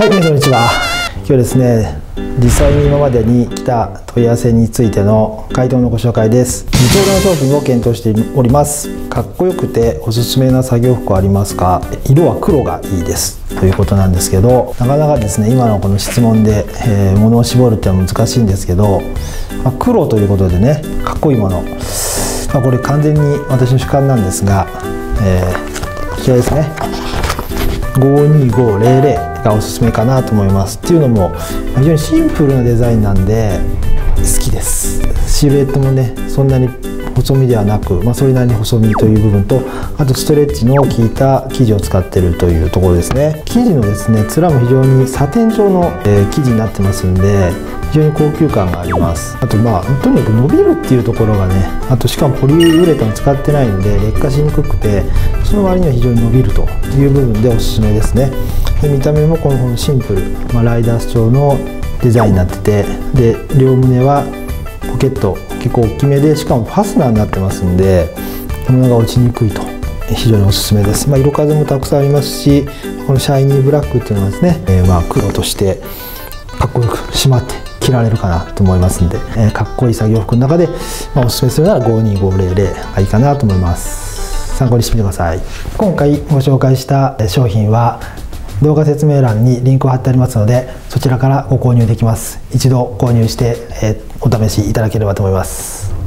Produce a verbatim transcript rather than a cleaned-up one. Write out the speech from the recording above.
はい、こんにちは。今日ですね、実際に今までに来た問い合わせについての回答のご紹介です。二丁目の商品を検討しております。かっこよくておすすめな作業服ありますか？色は黒がいいですということなんですけど、なかなかですね今のこの質問で、えー、物を絞るっていうのは難しいんですけど、まあ、黒ということでね、かっこいいもの、まあ、これ完全に私の主観なんですが、えー、こちらですね、ごーにーごーぜろぜろがおすすめかなと思います。っていうのも非常にシンプルなデザインなんで好きです。シルエットもねそんなに細身ではなく、まあ、それなりに細身という部分と、あとストレッチの効いた生地を使ってるというところですね。生地のですね面も非常にサテン調の、えー、生地になってますんで、非常に高級感があります。あとまあとにかく伸びるっていうところがね、あとしかもポリウレタン使ってないので劣化しにくくて、その割には非常に伸びるという部分でおすすめですね。で見た目もこのシンプル、まあ、ライダース調のデザインになってて、で両胸はポケット結構大きめで、しかもファスナーになってますんで物が落ちにくいと非常におすすめです。まあ、色数もたくさんありますし、このシャイニーブラックっていうのはですね、えー、まあ黒としてかっこよく締まって着られるかなと思いますんで、えー、かっこいい作業服の中で、まあ、おすすめするならごーにーごーぜろぜろがいいかなと思います。参考にしてみてください。今回ご紹介した商品は動画説明欄にリンクを貼ってありますので、そちらからご購入できます。一度購入して、えー、お試しいただければと思います。